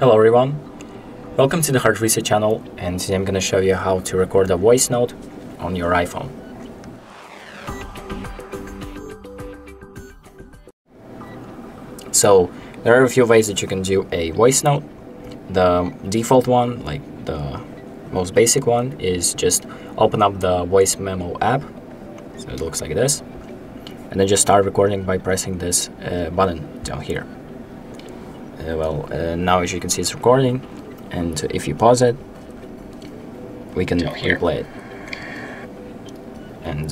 Hello everyone, welcome to the Hard Reset channel, and today I'm going to show you how to record a voice note on your iPhone. So there are a few ways that you can do a voice note. The default one, like the most basic one, is just open up the Voice Memo app, so it looks like this, and then just start recording by pressing this button down here. Now as you can see, it's recording, and if you pause it, we can replay it. And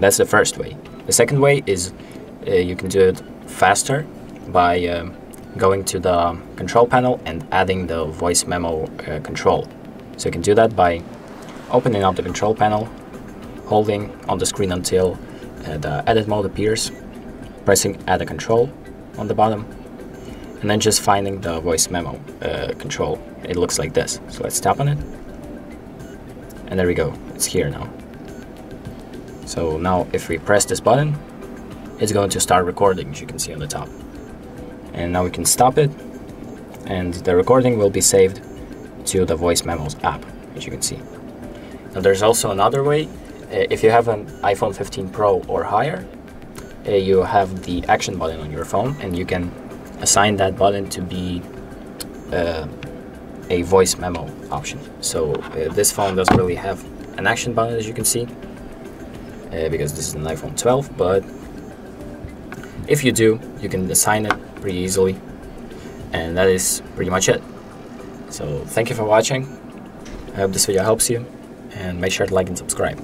that's the first way. The second way is you can do it faster by going to the control panel and adding the voice memo control. So you can do that by opening up the control panel, holding on the screen until the edit mode appears, pressing add a control on the bottom, and then just finding the voice memo control. It looks like this. So let's tap on it. And there we go, it's here now. So now if we press this button, it's going to start recording, as you can see on the top. And now we can stop it, and the recording will be saved to the Voice Memos app, as you can see. Now there's also another way. If you have an iPhone 15 Pro or higher, you have the Action Button on your phone, and you can assign that button to be a voice memo option. So this phone doesn't really have an action button, as you can see, because this is an iPhone 12, but if you do, you can assign it pretty easily. And that is pretty much it. So thank you for watching. I hope this video helps you, and make sure to like and subscribe.